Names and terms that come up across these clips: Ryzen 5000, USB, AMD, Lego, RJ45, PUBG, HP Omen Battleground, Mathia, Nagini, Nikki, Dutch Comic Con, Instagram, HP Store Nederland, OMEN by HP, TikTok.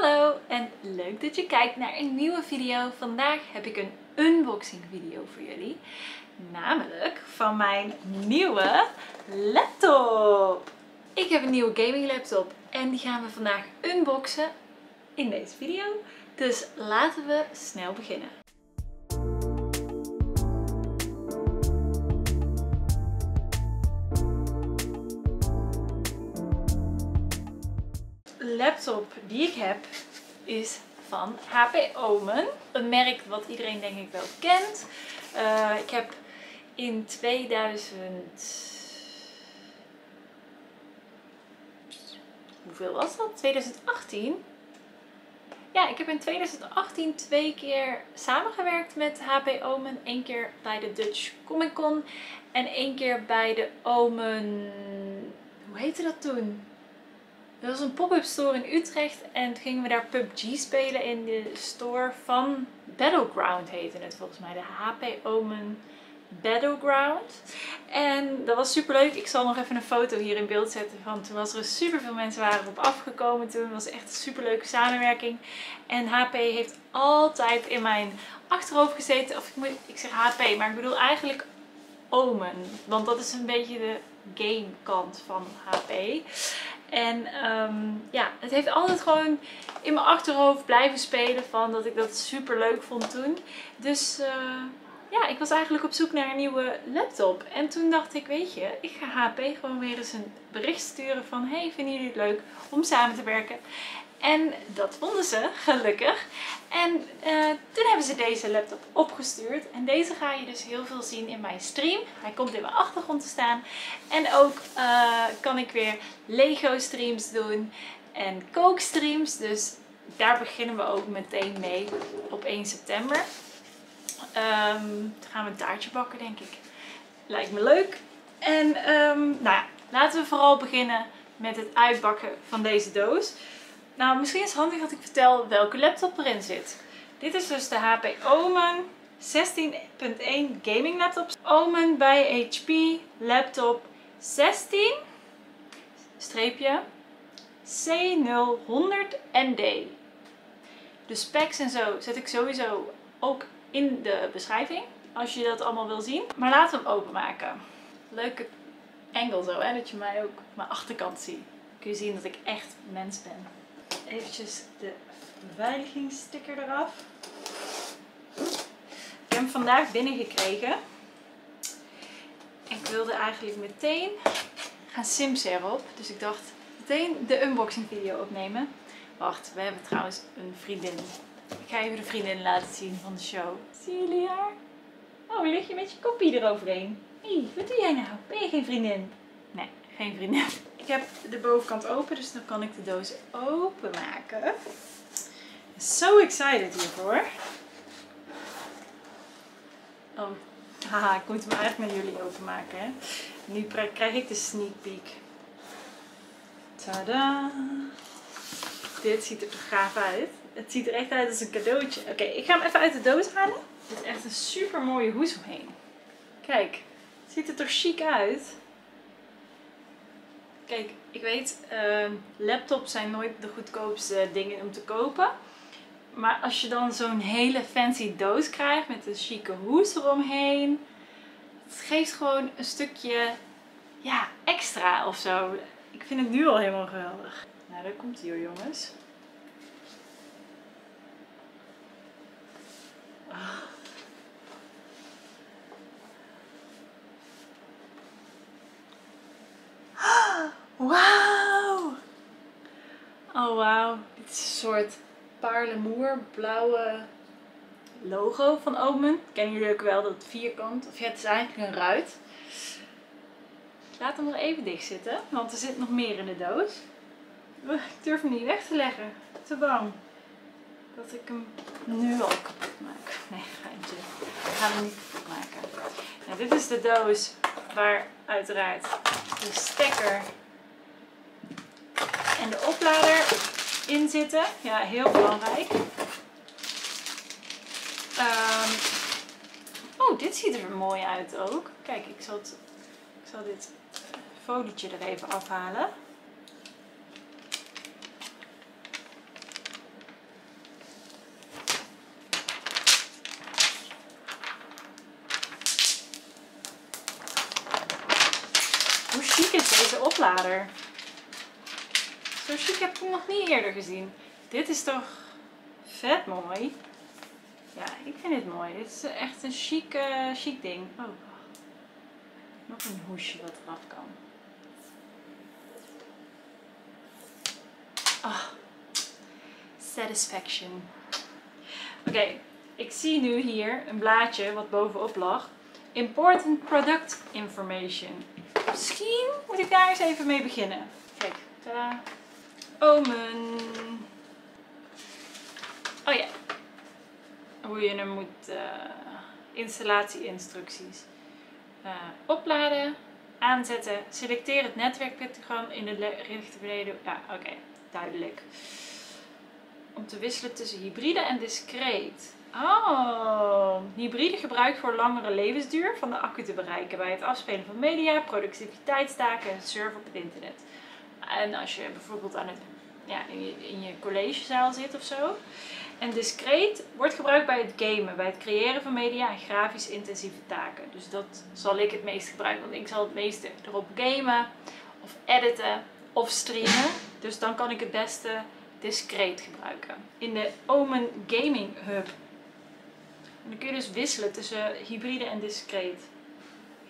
Hallo en leuk dat je kijkt naar een nieuwe video. Vandaag heb ik een unboxing video voor jullie. Namelijk van mijn nieuwe laptop. Ik heb een nieuwe gaming laptop en die gaan we vandaag unboxen in deze video. Dus laten we snel beginnen. De laptop die ik heb is van HP Omen. Een merk wat iedereen denk ik wel kent. Ik heb in 2018? Ja, ik heb in 2018 twee keer samengewerkt met HP Omen. Eén keer bij de Dutch Comic Con en één keer bij de Omen... Hoe heette dat toen? Dat was een pop-up store in Utrecht en toen gingen we daar PUBG spelen in de store van Battleground heette het volgens mij. De HP Omen Battleground. En dat was super leuk. Ik zal nog even een foto hier in beeld zetten van toen was er super veel mensen waren op afgekomen. Toen was het echt een super leuke samenwerking. En HP heeft altijd in mijn achterhoofd gezeten. Of ik zeg HP, maar ik bedoel eigenlijk Omen. Want dat is een beetje de game kant van HP. En ja, het heeft altijd gewoon in mijn achterhoofd blijven spelen van dat ik dat super leuk vond toen. Dus ja, ik was eigenlijk op zoek naar een nieuwe laptop. En toen dacht ik, weet je, ik ga HP gewoon weer eens een bericht sturen van hey, vinden jullie het leuk om samen te werken? En dat vonden ze, gelukkig. En toen hebben ze deze laptop opgestuurd. En deze ga je dus heel veel zien in mijn stream. Hij komt in mijn achtergrond te staan. En ook kan ik weer Lego streams doen en kookstreams. Dus daar beginnen we ook meteen mee op 1 september. Dan gaan we een taartje bakken, denk ik. Lijkt me leuk. En nou ja, laten we vooral beginnen met het uitbakken van deze doos. Nou, misschien is het handig dat ik vertel welke laptop erin zit. Dit is dus de HP Omen 16.1 gaming laptop. Omen bij HP laptop 16-C0100ND. De specs en zo zet ik sowieso ook in de beschrijving, als je dat allemaal wil zien. Maar laten we hem openmaken. Leuke angle zo, hè? Dat je mij ook mijn achterkant ziet. Kun je zien dat ik echt mens ben. Eventjes de beveiligingssticker eraf. Ik heb hem vandaag binnengekregen. Ik wilde eigenlijk meteen gaan simsen erop. Dus ik dacht meteen de unboxing video opnemen. Wacht, we hebben trouwens een vriendin. Ik ga even de vriendin laten zien van de show. Zien jullie haar? Oh, lig je met je kopie eroverheen. Hé, wat doe jij nou? Ben je geen vriendin? Nee, geen vriendin. Ik heb de bovenkant open, dus dan kan ik de doos openmaken. So excited hiervoor. Oh, haha, ik moet hem eigenlijk met jullie openmaken. Hè? Nu krijg ik de sneak peek. Tada! Dit ziet er gaaf uit. Het ziet er echt uit als een cadeautje. Oké, ik ga hem even uit de doos halen. Er zit echt een super mooie hoes omheen. Kijk, ziet het er chic uit. Kijk, ik weet, laptops zijn nooit de goedkoopste dingen om te kopen. Maar als je dan zo'n hele fancy doos krijgt met een chique hoes eromheen. Het geeft gewoon een stukje, ja, extra of zo. Ik vind het nu al helemaal geweldig. Nou, daar komt hij hoor, jongens. Oh. Wauw! Oh wauw, dit is een soort paarlemoer blauwe logo van Omen. Kennen jullie ook wel dat vierkant? Of ja, het is eigenlijk een ruit. Ik laat hem nog even dicht zitten, want er zit nog meer in de doos. Ik durf hem niet weg te leggen, te bang dat ik hem nu al kapot maak. Nee, geintje. Ik ga hem niet kapot maken. Nou, dit is de doos waar uiteraard de stekker en de oplader in zitten. Ja, heel belangrijk. Oh, dit ziet er mooi uit ook. Kijk, ik zal dit folietje er even afhalen. oplader. Zo chic heb ik hem nog niet eerder gezien. Dit is toch vet mooi. Ja, ik vind dit mooi. Dit is echt een chic, chic ding. Oh, wacht. Nog een hoesje wat eraf kan. Oh, satisfaction. Oké, ik zie nu hier een blaadje wat bovenop lag. Important product information. Misschien moet ik daar eens even mee beginnen. Kijk, tada. Omen. Oh ja. Hoe je hem moet... installatie-instructies. Opladen, aanzetten, selecteer het netwerkpictogram in de richting beneden. Ja, oké. Duidelijk. Om te wisselen tussen hybride en discreet. Oh, hybride gebruikt voor langere levensduur van de accu te bereiken bij het afspelen van media, productiviteitstaken en surfen op het internet. En als je bijvoorbeeld aan het, in je collegezaal zit of zo. En discreet wordt gebruikt bij het gamen, bij het creëren van media en grafisch intensieve taken. Dus dat zal ik het meest gebruiken, want ik zal het meeste erop gamen of editen of streamen. Dus dan kan ik het beste discreet gebruiken. In de Omen Gaming Hub. En dan kun je dus wisselen tussen hybride en discreet.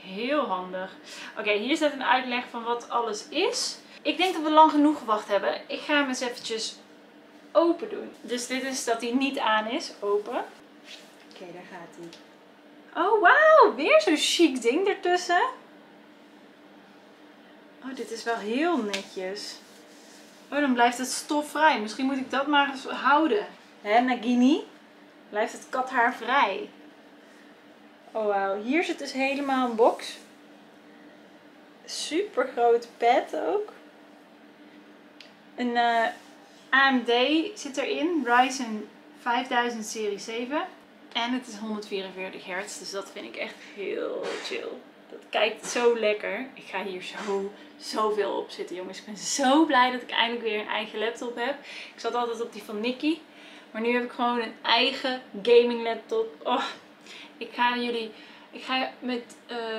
Heel handig. Oké, hier staat een uitleg van wat alles is. Ik denk dat we lang genoeg gewacht hebben. Ik ga hem eens eventjes open doen. Dus dit is dat hij niet aan is. Open. Oké, daar gaat hij. Oh, wauw. Weer zo'n chic ding ertussen. Oh, dit is wel heel netjes. Oh, dan blijft het stofvrij. Misschien moet ik dat maar eens houden. Hè, Nagini? Blijft het kathaar vrij. Oh, wauw. Hier zit dus helemaal een box. Super groot pad ook. Een AMD zit erin. Ryzen 5000 serie 7. En het is 144 hertz. Dus dat vind ik echt heel chill. Dat kijkt zo lekker. Ik ga hier zoveel op zitten, jongens. Ik ben zo blij dat ik eindelijk weer een eigen laptop heb. Ik zat altijd op die van Nikki. Maar nu heb ik gewoon een eigen gaming laptop. Oh, ik ga met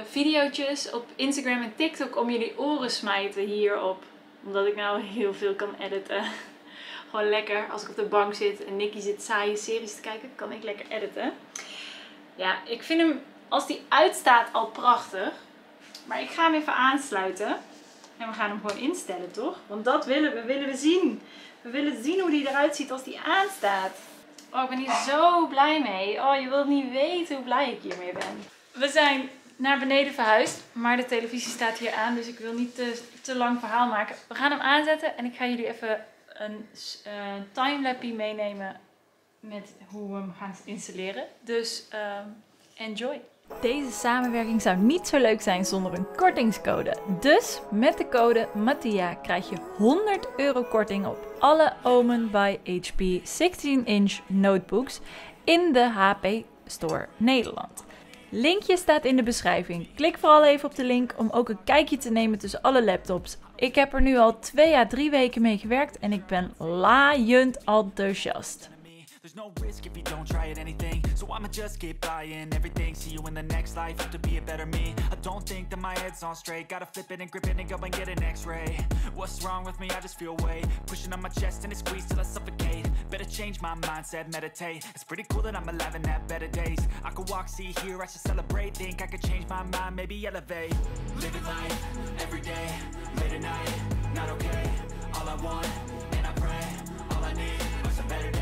video's op Instagram en TikTok om jullie oren smijten hierop. Omdat ik nou heel veel kan editen. Gewoon lekker. Als ik op de bank zit en Nikki zit saaie series te kijken, kan ik lekker editen. Ja, ik vind hem... Als die uitstaat al prachtig. Maar ik ga hem even aansluiten. En we gaan hem gewoon instellen, toch? Want dat willen we. Willen we zien. We willen zien hoe die eruit ziet als die aanstaat. Oh, ik ben hier zo blij mee. Oh, je wilt niet weten hoe blij ik hiermee ben. We zijn naar beneden verhuisd. Maar de televisie staat hier aan. Dus ik wil niet te lang verhaal maken. We gaan hem aanzetten. En ik ga jullie even een timelapse meenemen. Met hoe we hem gaan installeren. Dus enjoy! Deze samenwerking zou niet zo leuk zijn zonder een kortingscode. Dus met de code Mathia krijg je €100 korting op alle Omen by HP 16-inch notebooks in de HP Store Nederland. Linkje staat in de beschrijving. Klik vooral even op de link om ook een kijkje te nemen tussen alle laptops. Ik heb er nu al 2 à 3 weken mee gewerkt en ik ben laaiend enthousiast. There's no risk if you don't try at anything, so I'ma just keep buying everything. See you in the next life, have to be a better me. I don't think that my head's on straight. Gotta flip it and grip it and go and get an x-ray. What's wrong with me? I just feel weight pushing on my chest and it squeezed till I suffocate. Better change my mindset, meditate. It's pretty cool that I'm alive and have better days. I could walk, see, hear, I should celebrate. Think I could change my mind, maybe elevate. Living life, every day, late at night, not okay. All I want, and I pray, all I need are some better days.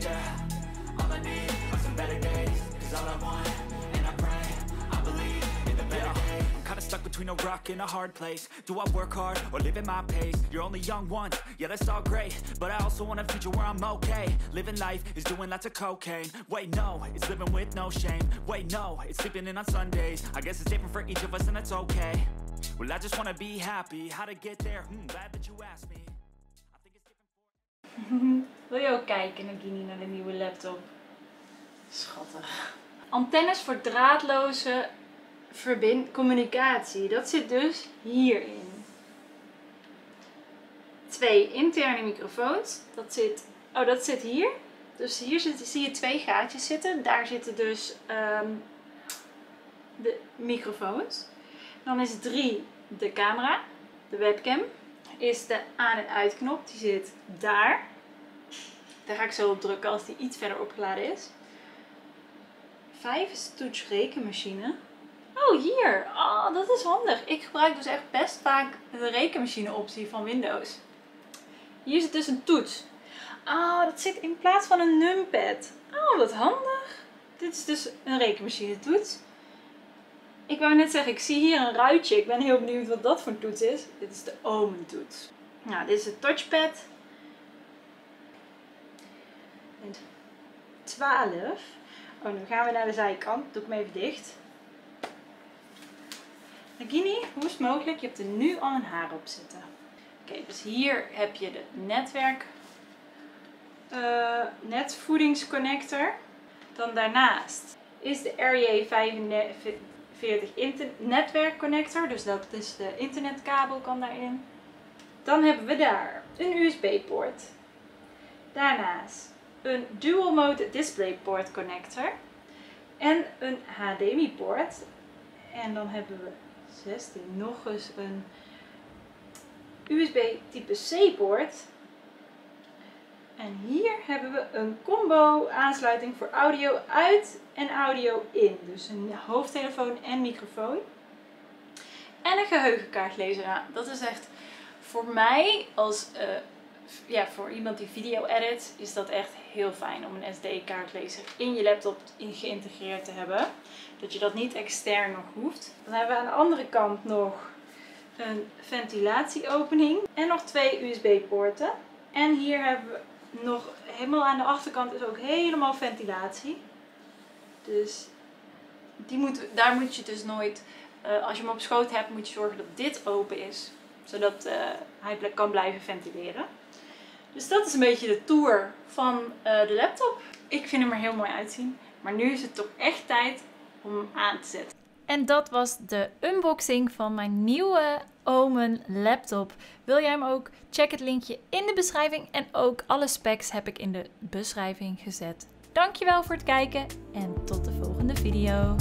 Yeah, all I need are some better days. Cause all I want, and I pray, I believe in the better days. I'm kinda stuck between a rock and a hard place. Do I work hard or live at my pace? You're only young once, yeah that's all great. But I also want a future where I'm okay. Living life is doing lots of cocaine. Wait no, it's living with no shame. Wait no, it's sleeping in on Sundays. I guess it's different for each of us and that's okay. Well I just wanna be happy. How to get there, glad that you asked me. Wil je ook kijken, Nagini, naar de nieuwe laptop? Schattig. Antennes voor draadloze communicatie. Dat zit dus hierin. 2 interne microfoons. Dat zit hier. Dus hier zie je 2 gaatjes zitten. Daar zitten dus de microfoons. Dan is 3 de camera, de webcam, is de aan- en uitknop. Die zit daar. Daar ga ik zo op drukken als die iets verder opgeladen is. 5 is de toetsrekenmachine. Oh, hier. Oh, dat is handig. Ik gebruik dus echt best vaak de rekenmachine optie van Windows. Hier zit dus een toets. Oh, dat zit in plaats van een numpad. Oh, wat handig. Dit is dus een rekenmachine toets. Ik wou net zeggen, ik zie hier een ruitje. Ik ben heel benieuwd wat dat voor toets is. Dit is de Omen toets. Nou, dit is de touchpad. 12. Oh, nu gaan we naar de zijkant. Doe ik hem even dicht. Nagini, hoe is het mogelijk? Je hebt er nu al een haar op zitten. Oké, dus hier heb je de netwerk. Netvoedingsconnector. Dan daarnaast is de RJ45 netwerkconnector. Dus dat is de internetkabel kan daarin. Dan hebben we daar een USB-poort. Daarnaast een dual mode DisplayPort connector. En een HDMI-poort. En dan hebben we 16 nog eens een USB type C-poort. En hier hebben we een combo aansluiting voor audio uit en audio in. Dus een hoofdtelefoon en microfoon. En een geheugenkaartlezer aan. Dat is echt voor mij als voor iemand die video edit is dat echt heel fijn om een SD-kaartlezer in je laptop geïntegreerd te hebben. Dat je dat niet extern nog hoeft. Dan hebben we aan de andere kant nog een ventilatieopening. En nog 2 USB-poorten. En hier hebben we nog helemaal aan de achterkant is ook helemaal ventilatie. Dus die daar moet je dus nooit, als je hem op schoot hebt, moet je zorgen dat dit open is. Zodat hij kan blijven ventileren. Dus dat is een beetje de tour van de laptop. Ik vind hem er heel mooi uitzien. Maar nu is het toch echt tijd om hem aan te zetten. En dat was de unboxing van mijn nieuwe Omen laptop. Wil jij hem ook? Check het linkje in de beschrijving. En ook alle specs heb ik in de beschrijving gezet. Dankjewel voor het kijken en tot de volgende video.